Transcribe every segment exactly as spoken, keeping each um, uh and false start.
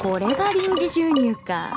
これが臨時収入か。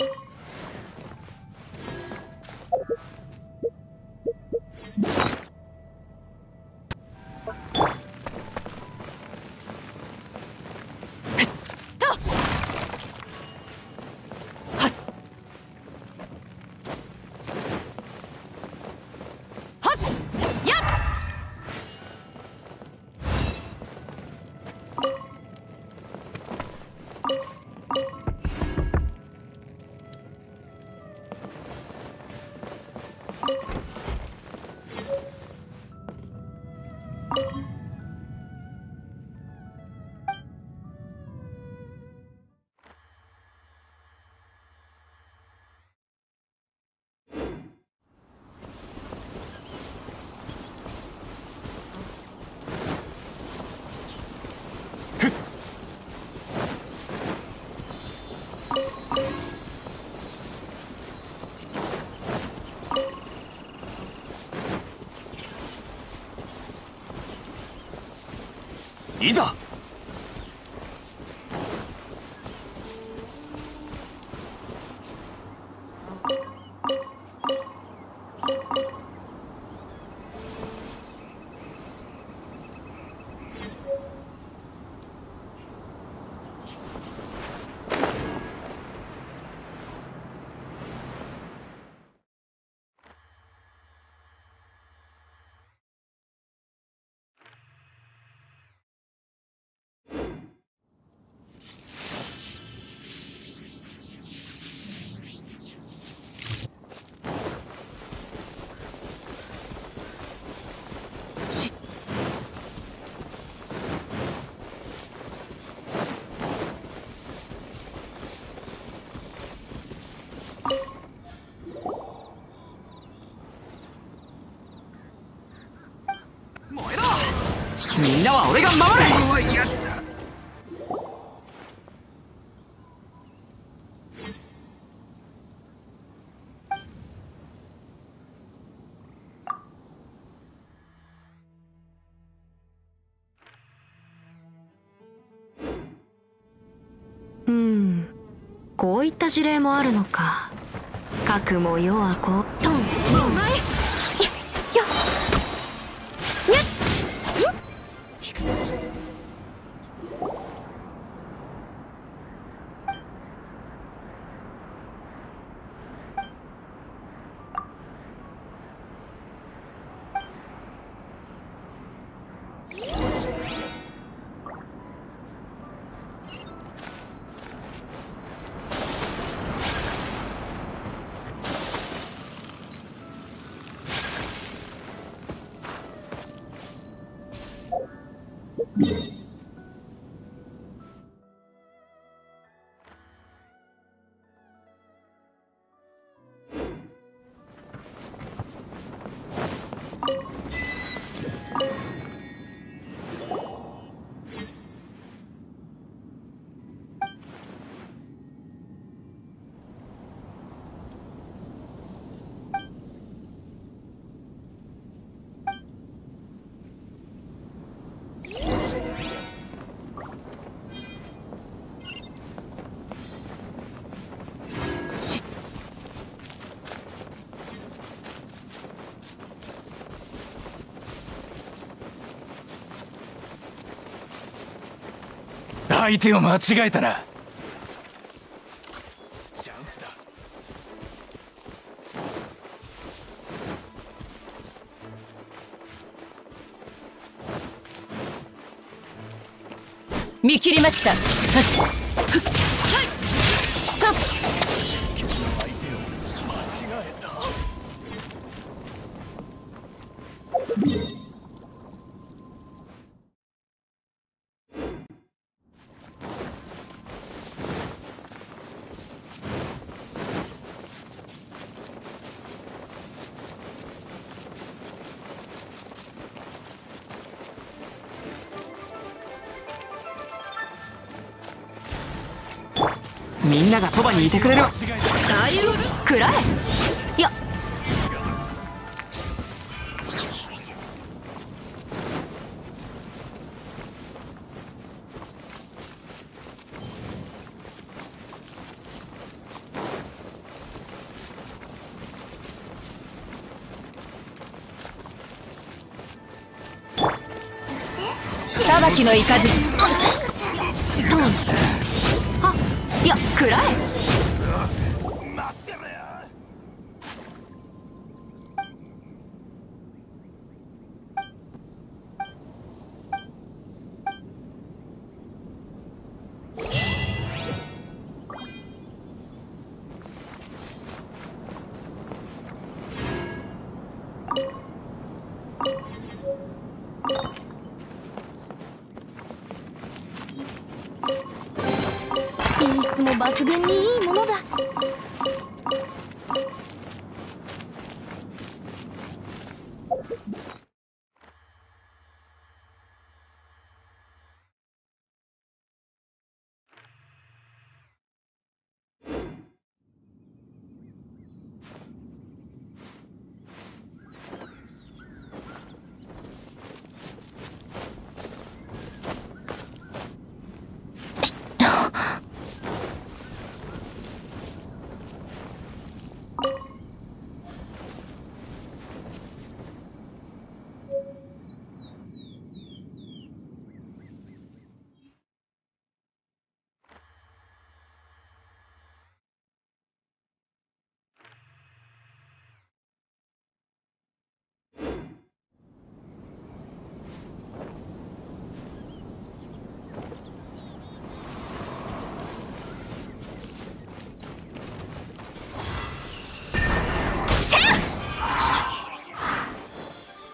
いざ。みんなは俺が守れ。弱いやつだ。うん、こういった事例もあるのか。かくも世はこうトンお前相手を間違えたな。チャンスだ。見切りました。ストップ。今日の相手を間違えた。みんながそばにいてくれる。暗い。いや、裁きのいかず。どうして？いや、暗い。待ってろよ。いつも抜群にいいものだ。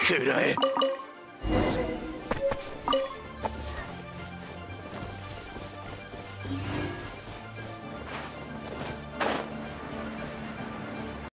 くらえ。